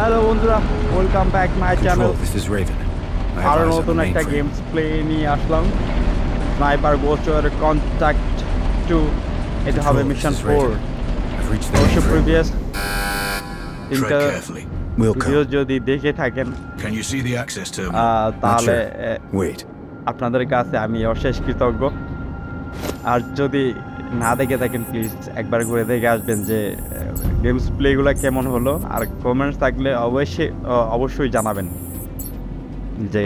Hello Undra, welcome back my channel. This is Raven. I don't know tonight a gameplay ni ashlam. Sniper Ghost Warrior Contracts 2. It have a mission 4. I've reached the previous. Carefully. We'll come. Can you see the access terminal? Wait. আপনাদের কাছে আমি অশেষ কৃতজ্ঞ আর যদি না দেখে থাকেন please একবার ঘুরে দেখে আসবেন যে গেমস প্লে গুলো কেমন হলো আর কমেন্টস থাকলে অবশ্যই জানাবেন যে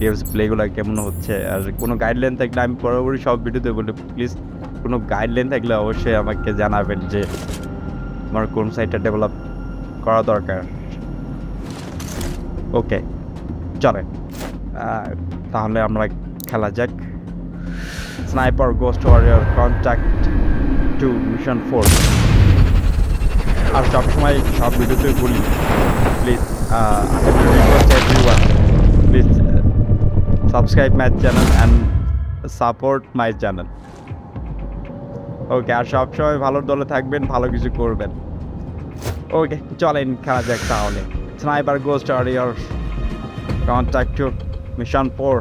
গেমস প্লে গুলো কেমন হচ্ছে আর কোনো গাইডলাইন থাকলে আমি পরবর্তী সব ভিডিওতে বলি প্লিজ কোনো গাইডলাইন থাকলে অবশ্যই আমাকে জানাবেন যে আমার কোন সাইটটা ডেভেলপ করা দরকার ওকে চলেন তাহলে আমরা খেলা যাক Sniper Ghost Warrior Contracts 2 Mission 4 আর সব সময় সব ভিডিওতে বলি please everyone please subscribe my channel and support my channel okay আর সব সময় ভালো দলে থাকবেন ভালো কিছু করবেন ওকে চলেন খেলা যাক তাহলে Sniper Ghost Warrior Contracts 2 Mission 4.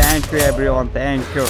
Thank you everyone, thank you.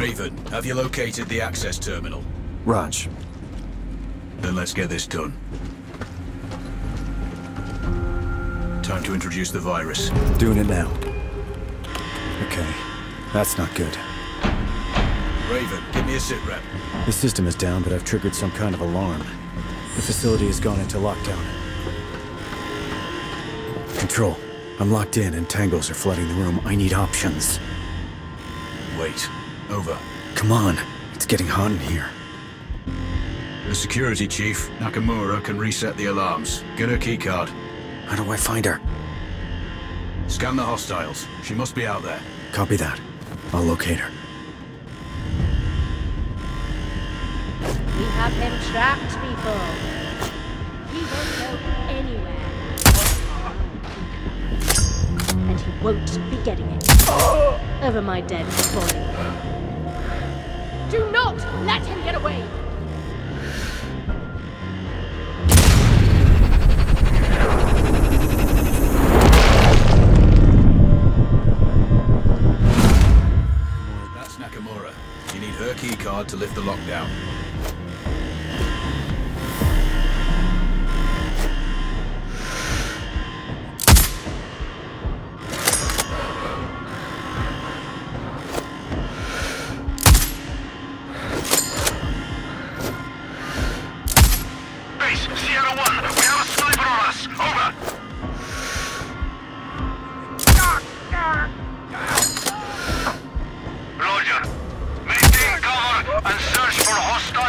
Raven, have you located the access terminal? Raj. Then let's get this done. Time to introduce the virus. Doing it now. Okay, that's not good. Raven, give me a sitrep. The system is down, but I've triggered some kind of alarm. The facility has gone into lockdown. Control, I'm locked in and tangles are flooding the room. I need options. Wait. Over. Come on, it's getting hot in here. The security chief, Nakamura, can reset the alarms. Get her keycard. How do I find her? Scan the hostiles. She must be out there. Copy that. I'll locate her. We have them trapped, people. He won't go anywhere. And he won't be getting it. Over my dead body. Do not let him get away! That's Nakamura. You need her key card to lift the lockdown. And search for hostile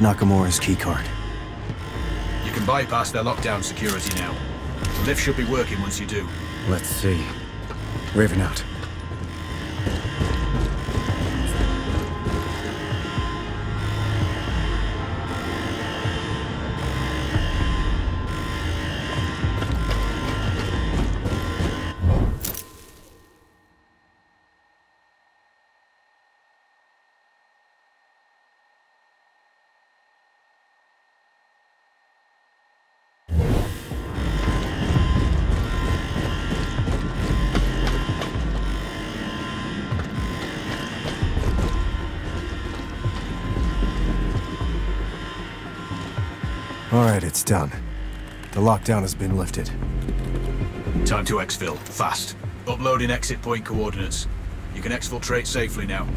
Nakamura's keycard. You can bypass their lockdown security now. The lift should be working once you do. Let's see. Raven out. Alright, it's done. The lockdown has been lifted. Time to exfil, fast. Uploading exit point coordinates. You can exfiltrate safely now.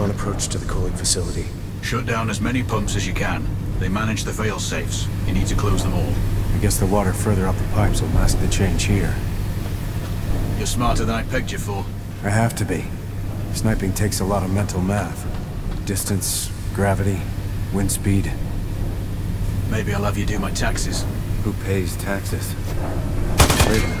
on approach to the cooling facility. Shut down as many pumps as you can. They manage the fail safes. You need to close them all. I guess the water further up the pipes will mask the change here. You're smarter than I pegged you for. I have to be. Sniping takes a lot of mental math. Distance, gravity, wind speed. Maybe I'll have you do my taxes. Who pays taxes? Raven.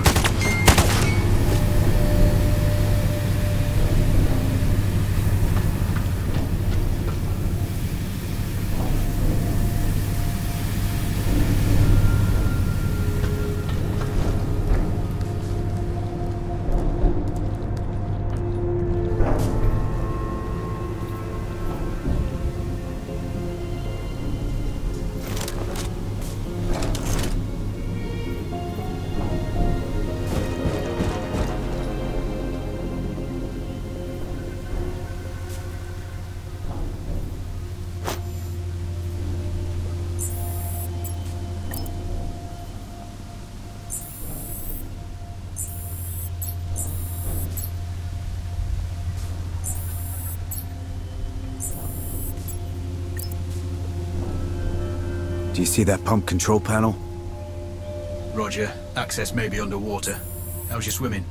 Do you see that pump control panel? Roger. Access may be underwater. How's your swimming?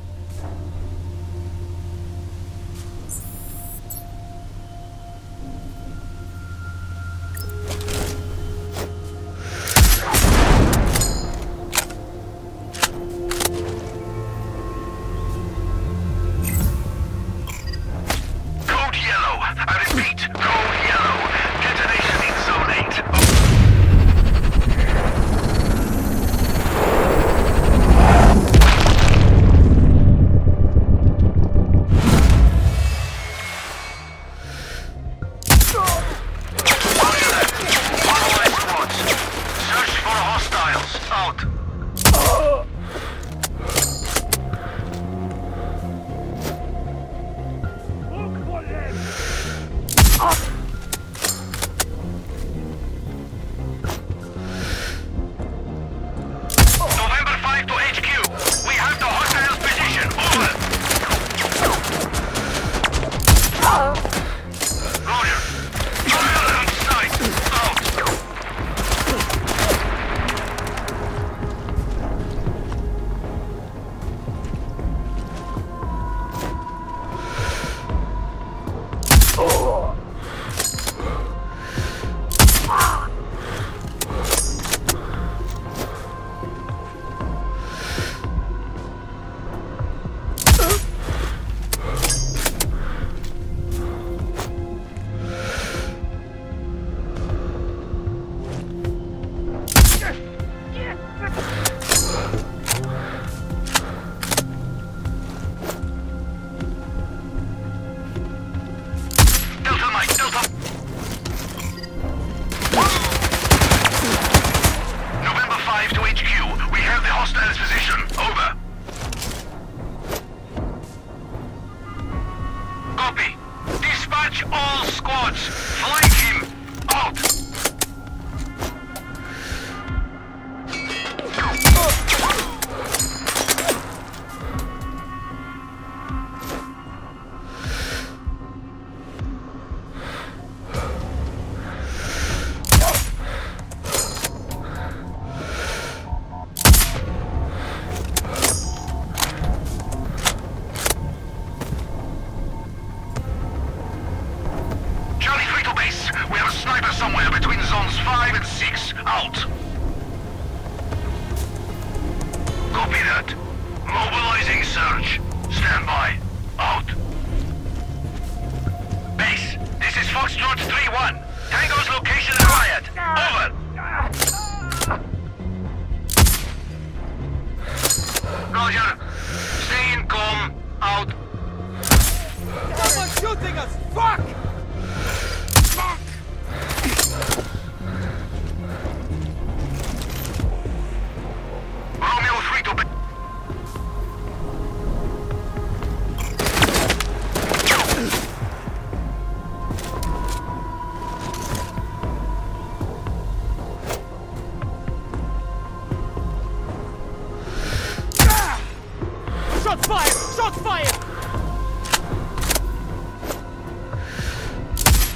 Shots fired! Shots fired!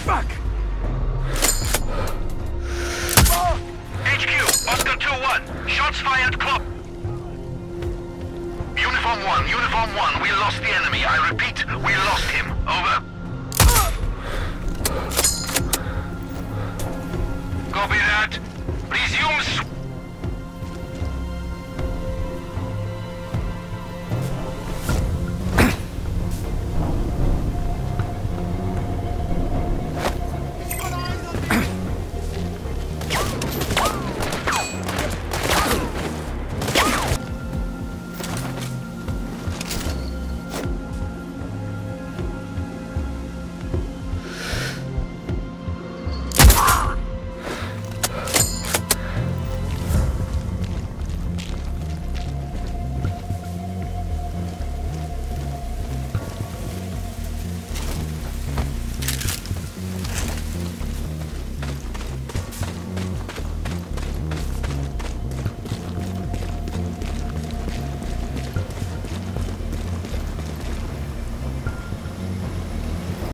Fuck! Fuck! HQ, Oscar 2-1. Shots fired, clock. Uniform 1, Uniform 1. We lost the enemy. I repeat, we lost him. Over.